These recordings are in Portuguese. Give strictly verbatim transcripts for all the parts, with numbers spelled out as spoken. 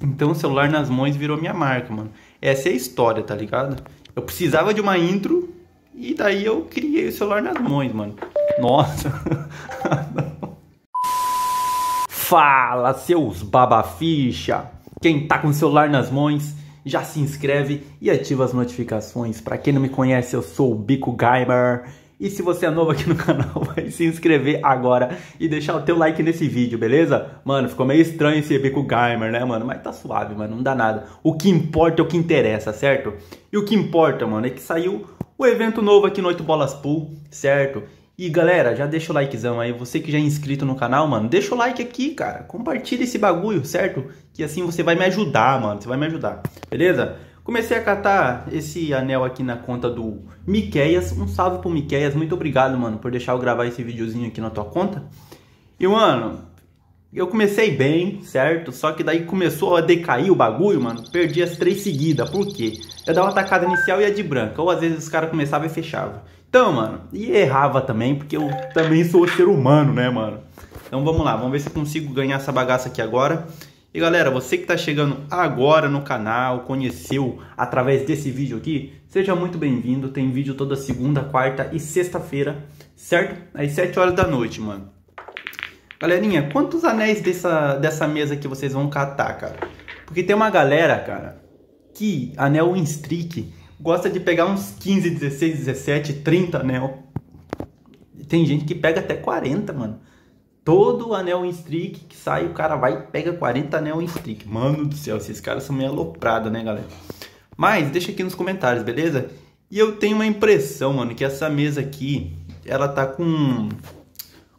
Então o celular nas mãos virou minha marca, mano. Essa é a história, tá ligado? Eu precisava de uma intro e daí eu criei o celular nas mãos, mano. Nossa. Fala, seus babaficha. Quem tá com o celular nas mãos, já se inscreve e ativa as notificações. Pra quem não me conhece, eu sou o Bico Gamer. E se você é novo aqui no canal, vai se inscrever agora e deixar o teu like nesse vídeo, beleza? Mano, ficou meio estranho esse Bico Gamer, né, mano? Mas tá suave, mano, não dá nada. O que importa é o que interessa, certo? E o que importa, mano, é que saiu o evento novo aqui no oito Ball Pool, certo? E galera, já deixa o likezão aí. Você que já é inscrito no canal, mano, deixa o like aqui, cara. Compartilha esse bagulho, certo? Que assim você vai me ajudar, mano. Você vai me ajudar, beleza? Comecei a catar esse anel aqui na conta do Miquéias. Um salve pro Miquéias. Muito obrigado, mano, por deixar eu gravar esse videozinho aqui na tua conta. E, mano, eu comecei bem, certo? Só que daí começou a decair o bagulho, mano. Perdi as três seguidas. Por quê? Eu dava uma tacada inicial e ia de branca. Ou às vezes os caras começavam e fechavam. Então, mano, e errava também, porque eu também sou ser humano, né, mano? Então vamos lá, vamos ver se eu consigo ganhar essa bagaça aqui agora. E galera, você que tá chegando agora no canal, conheceu através desse vídeo aqui, seja muito bem-vindo. Tem vídeo toda segunda, quarta e sexta-feira, certo? Às sete horas da noite, mano. Galerinha, quantos anéis dessa, dessa mesa que vocês vão catar, cara? Porque tem uma galera, cara, que anel em streak gosta de pegar uns quinze, dezesseis, dezessete, trinta anel. Tem gente que pega até quarenta, mano. Todo anel em streak que sai, o cara vai e pega quarenta anel em streak. Mano do céu, esses caras são meio aloprados, né, galera? Mas deixa aqui nos comentários, beleza? E eu tenho uma impressão, mano, que essa mesa aqui, ela tá com,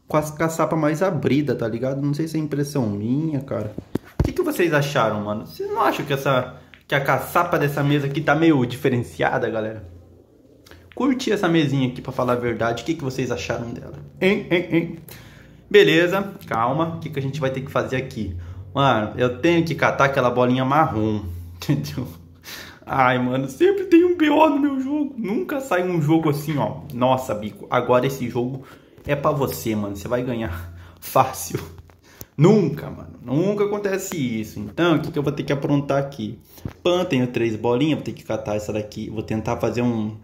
com as caçapas mais abridas, tá ligado? Não sei se é impressão minha, cara. O que, que vocês acharam, mano? Vocês não acham que, essa, que a caçapa dessa mesa aqui tá meio diferenciada, galera? Curti essa mesinha aqui, pra falar a verdade. O que, que vocês acharam dela? Hein, hein, hein? Beleza, calma, o que, que a gente vai ter que fazer aqui? Mano, eu tenho que catar aquela bolinha marrom, entendeu? Ai, mano, sempre tem um B O no meu jogo. Nunca sai um jogo assim, ó. Nossa, Bico, agora esse jogo é pra você, mano. Você vai ganhar fácil. Nunca, mano, nunca acontece isso. Então, o que, que eu vou ter que aprontar aqui? Pan, tenho três bolinhas, vou ter que catar essa daqui. Vou tentar fazer um,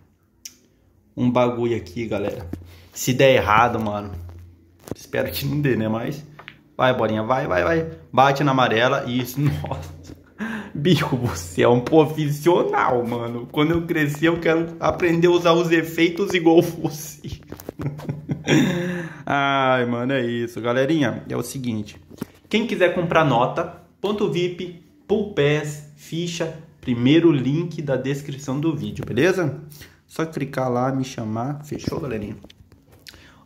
um bagulho aqui, galera. Se der errado, mano... Espero que não dê, né? Mas... Vai, bolinha. Vai, vai, vai. Bate na amarela. Isso. Nossa. Bico, você é um profissional, mano. Quando eu crescer, eu quero aprender a usar os efeitos igual você. Ai, mano, é isso. Galerinha, é o seguinte. Quem quiser comprar nota, ponto V I P, Pool Pass, ficha, primeiro link da descrição do vídeo, beleza? Só clicar lá, me chamar. Fechou, galerinha?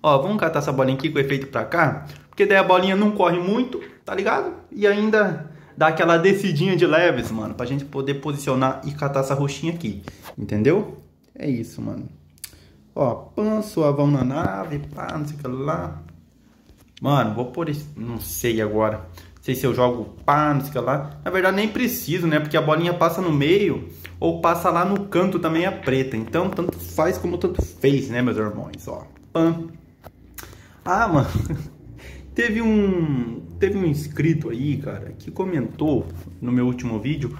Ó, vamos catar essa bolinha aqui com o efeito pra cá, porque daí a bolinha não corre muito, tá ligado? E ainda dá aquela descidinha de leves, mano, pra gente poder posicionar e catar essa roxinha aqui, entendeu? É isso, mano. Ó, pan, suavão na nave, pá, não sei o que lá. Mano, vou pôr esse... não sei agora. Não sei se eu jogo pá, não sei o que lá. Na verdade nem preciso, né, porque a bolinha passa no meio ou passa lá no canto também a preta. Então, tanto faz como tanto fez, né, meus irmãos, ó. Pan. Ah, mano, teve um, teve um inscrito aí, cara, que comentou no meu último vídeo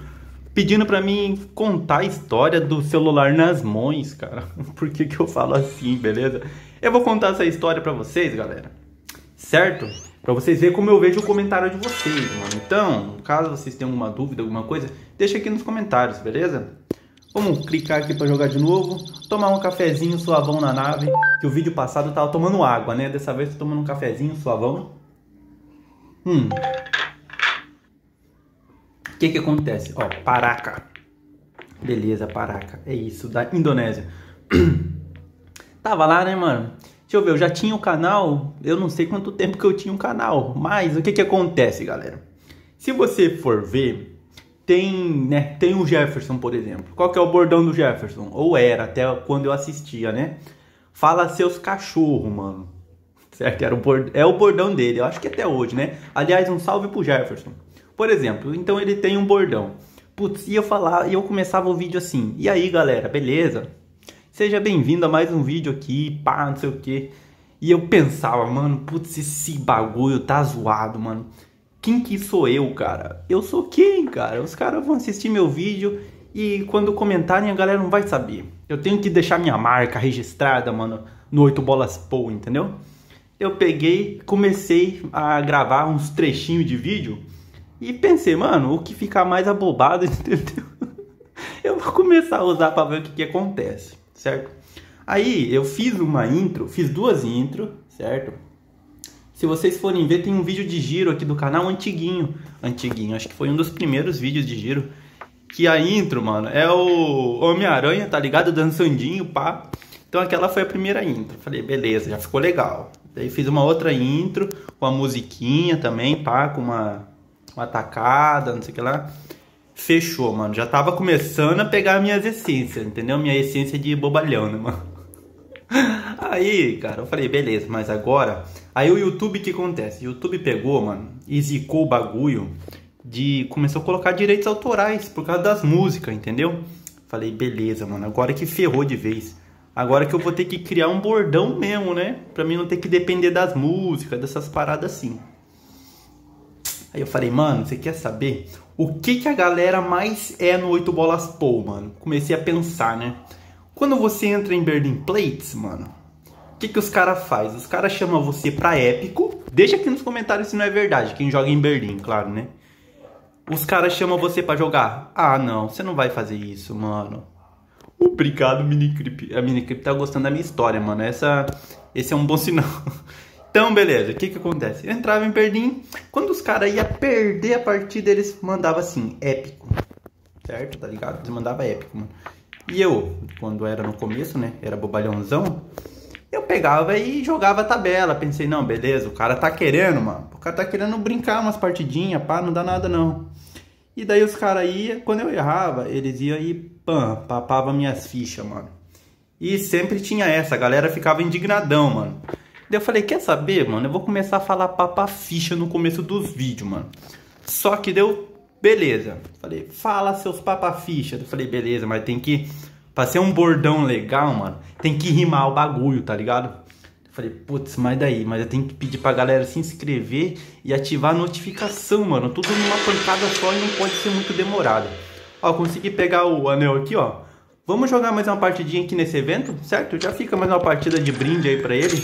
pedindo pra mim contar a história do celular nas mãos, cara. Por que que eu falo assim, beleza? Eu vou contar essa história pra vocês, galera, certo? Pra vocês verem como eu vejo o comentário de vocês, mano. Então, caso vocês tenham alguma dúvida, alguma coisa, deixa aqui nos comentários, beleza? Vamos clicar aqui pra jogar de novo. Tomar um cafezinho suavão na nave. Que o vídeo passado eu tava tomando água, né? Dessa vez tô tomando um cafezinho suavão. Hum. O que que acontece? Ó, paraca. Beleza, paraca. É isso, da Indonésia. Tava lá, né, mano? Deixa eu ver, eu já tinha o canal. Eu não sei quanto tempo que eu tinha o canal. Mas o que que acontece, galera? Se você for ver... Tem, né, tem o Jefferson, por exemplo. Qual que é o bordão do Jefferson? Ou era, até quando eu assistia, né? Fala seus cachorros, mano. Certo? Era o bord... É o bordão dele. Eu acho que até hoje, né? Aliás, um salve pro Jefferson. Por exemplo, então ele tem um bordão. Putz, e eu falava, e eu começava o vídeo assim. E aí, galera, beleza? Seja bem-vindo a mais um vídeo aqui, pá, não sei o quê. E eu pensava, mano, putz, esse bagulho tá zoado, mano. Quem que sou eu, cara? Eu sou quem, cara? Os caras vão assistir meu vídeo e quando comentarem a galera não vai saber. Eu tenho que deixar minha marca registrada, mano, no oito bolas pool, entendeu? Eu peguei, comecei a gravar uns trechinhos de vídeo e pensei, mano, o que ficar mais abobado, entendeu? Eu vou começar a usar pra ver o que, que acontece, certo? Aí eu fiz uma intro, fiz duas intros, certo? Se vocês forem ver, tem um vídeo de giro aqui do canal, antiguinho. Antiguinho, acho que foi um dos primeiros vídeos de giro. Que a intro, mano, é o Homem-Aranha, tá ligado? Dançandinho, pá. Então aquela foi a primeira intro. Falei, beleza, já ficou legal. Daí fiz uma outra intro, com a musiquinha também, pá, com uma, uma tacada, não sei o que lá. Fechou, mano. Já tava começando a pegar minhas essências, entendeu? Minha essência de bobalhão, né, mano? Aí, cara, eu falei, beleza, mas agora... Aí o YouTube, o que acontece? O YouTube pegou, mano, e zicou o bagulho de... Começou a colocar direitos autorais por causa das músicas, entendeu? Falei, beleza, mano, agora que ferrou de vez. Agora que eu vou ter que criar um bordão mesmo, né? Pra mim não ter que depender das músicas, dessas paradas assim. Aí eu falei, mano, você quer saber o que que a galera mais é no oito bolas pool, mano? Comecei a pensar, né? Quando você entra em Burning Plates, mano, o que que os caras fazem? Os caras chamam você pra épico. Deixa aqui nos comentários se não é verdade, quem joga em Berlim, claro, né? Os caras chamam você pra jogar. Ah, não, você não vai fazer isso, mano. Obrigado, Mini Crip. A Mini Crip tá gostando da minha história, mano. Essa, esse é um bom sinal. Então, beleza, o que que acontece? Eu entrava em Berlim, quando os caras iam perder a partida, eles mandavam assim, épico. Certo? Tá ligado? Eles mandavam épico, mano. E eu, quando era no começo, né, era bobalhãozão, eu pegava e jogava a tabela. Pensei, não, beleza, o cara tá querendo, mano. O cara tá querendo brincar umas partidinhas, pá, não dá nada não. E daí os caras iam, quando eu errava, eles iam e pam, papava minhas fichas, mano. E sempre tinha essa, a galera ficava indignadão, mano. Daí eu falei, quer saber, mano, eu vou começar a falar papa ficha no começo dos vídeos, mano. Só que deu... Beleza, falei, fala seus papaficha. Eu falei, beleza, mas tem que... Pra ser um bordão legal, mano, tem que rimar o bagulho, tá ligado? Eu falei, putz, mas daí, mas eu tenho que pedir pra galera se inscrever e ativar a notificação, mano. Tudo numa pancada só e não pode ser muito demorado. Ó, consegui pegar o anel aqui, ó. Vamos jogar mais uma partidinha aqui nesse evento, certo? Já fica mais uma partida de brinde aí pra ele.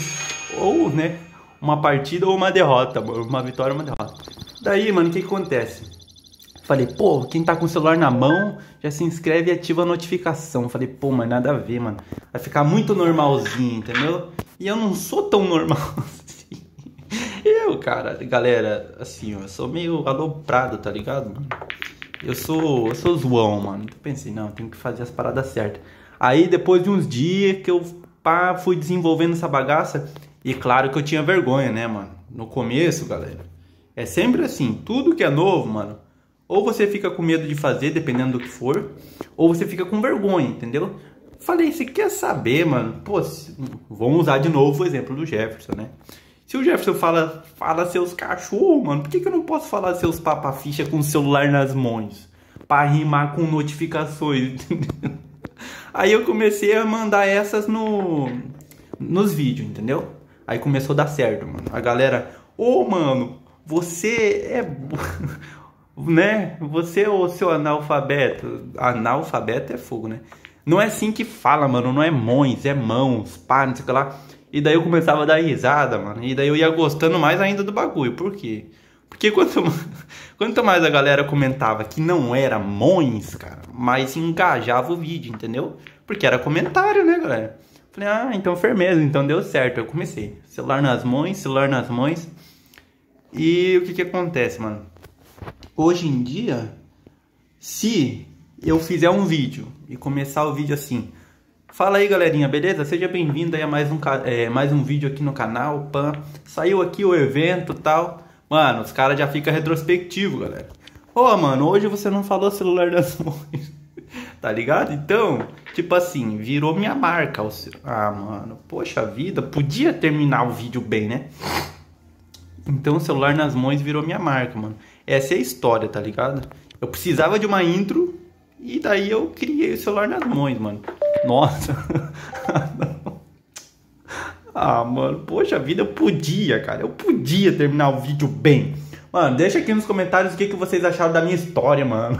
Ou, né, uma partida ou uma derrota, mano. Uma vitória ou uma derrota. Daí, mano, o que que acontece? Falei, pô, quem tá com o celular na mão, já se inscreve e ativa a notificação. Falei, pô, mas nada a ver, mano. Vai ficar muito normalzinho, entendeu? E eu não sou tão normal assim. Eu, cara, galera, assim, eu sou meio aloprado, tá ligado, mano? Eu sou, eu sou zoão, mano. Então pensei, não, eu tenho que fazer as paradas certas. Aí, depois de uns dias que eu pá, fui desenvolvendo essa bagaça, e claro que eu tinha vergonha, né, mano? No começo, galera, é sempre assim, tudo que é novo, mano, ou você fica com medo de fazer, dependendo do que for, ou você fica com vergonha, entendeu? Falei, você quer saber, mano? Pô, se... vamos usar de novo o exemplo do Jefferson, né? Se o Jefferson fala, fala seus cachorros, mano, por que que eu não posso falar seus papaficha com o celular nas mãos? Pra rimar com notificações, entendeu? Aí eu comecei a mandar essas no... nos vídeos, entendeu? Aí começou a dar certo, mano. A galera, ô, mano, você é... né? Você é o seu analfabeto. Analfabeto é fogo, né? Não é assim que fala, mano. Não é mões, é mãos, pá, não sei o que lá. E daí eu começava a dar risada, mano. E daí eu ia gostando mais ainda do bagulho. Por quê? Porque quanto, quanto mais a galera comentava que não era mões, cara, mais engajava o vídeo, entendeu? Porque era comentário, né, galera? Falei, ah, então firmeza, então deu certo. Eu comecei. Celular nas mãos, celular nas mãos. E o que que acontece, mano? Hoje em dia, se eu fizer um vídeo e começar o vídeo assim, fala aí, galerinha, beleza? Seja bem-vindo aí a mais um, é, mais um vídeo aqui no canal, pã. Saiu aqui o evento e tal. Mano, os caras já ficam retrospectivos, galera. Ô, oh, mano, hoje você não falou celular das mãos, tá ligado? Então, tipo assim, virou minha marca. Ah, mano, poxa vida, podia terminar o vídeo bem, né? Então, celular nas mãos virou minha marca, mano. Essa é a história, tá ligado? Eu precisava de uma intro e daí eu criei o celular nas mãos, mano. Nossa. Ah, mano, poxa vida, eu podia, cara. Eu podia terminar o vídeo bem. Mano, deixa aqui nos comentários o que, que vocês acharam da minha história, mano.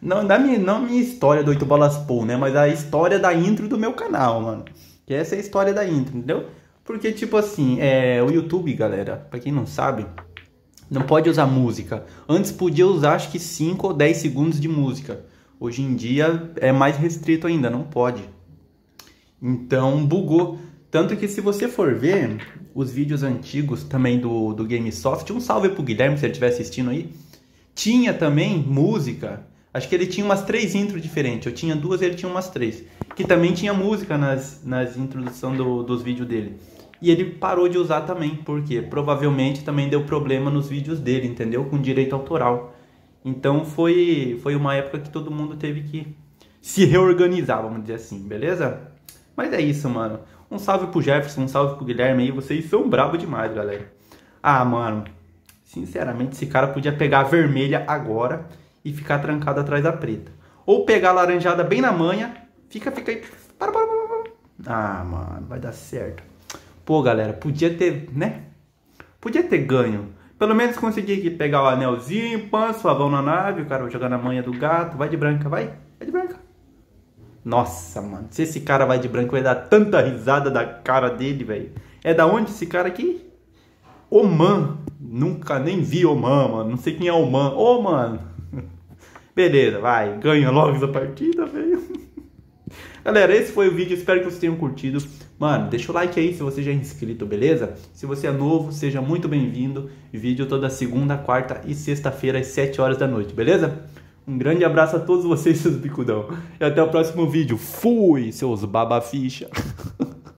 Não da minha, não minha história do oito bolas pool, né? Mas a história da intro do meu canal, mano. Que essa é a história da intro, entendeu? Porque, tipo assim, é, o YouTube, galera, pra quem não sabe, não pode usar música. Antes podia usar, acho que cinco ou dez segundos de música. Hoje em dia é mais restrito ainda, não pode. Então, bugou. Tanto que se você for ver os vídeos antigos também do, do GameSoft, um salve pro Guilherme se ele estiver assistindo aí, tinha também música. Acho que ele tinha umas três intros diferentes. Eu tinha duas, ele tinha umas três. Que também tinha música nas, nas introduções do, dos vídeos dele. E ele parou de usar também, porque provavelmente também deu problema nos vídeos dele, entendeu? Com direito autoral. Então foi, foi uma época que todo mundo teve que se reorganizar, vamos dizer assim, beleza? Mas é isso, mano. Um salve pro Jefferson, um salve pro Guilherme aí. Vocês são brabo demais, galera. Ah, mano, sinceramente, esse cara podia pegar a vermelha agora e ficar trancado atrás da preta. Ou pegar a laranjada bem na manha, fica, fica aí. Para, para, para. Ah, mano, vai dar certo. Pô, galera, podia ter, né? Podia ter ganho. Pelo menos consegui aqui pegar o anelzinho, pan, suavão na nave. O cara vai jogar na manha do gato. Vai de branca, vai. Vai de branca. Nossa, mano. Se esse cara vai de branca, vai dar tanta risada da cara dele, velho. É da onde esse cara aqui? Oman. Nunca nem vi Oman, mano. Não sei quem é Oman. Ô, mano. Beleza, vai. Ganha logo essa partida, velho. Galera, esse foi o vídeo. Espero que vocês tenham curtido. Mano, deixa o like aí se você já é inscrito, beleza? Se você é novo, seja muito bem-vindo. Vídeo toda segunda, quarta e sexta-feira às sete horas da noite, beleza? Um grande abraço a todos vocês, seus bicudão. E até o próximo vídeo. Fui, seus baba-ficha.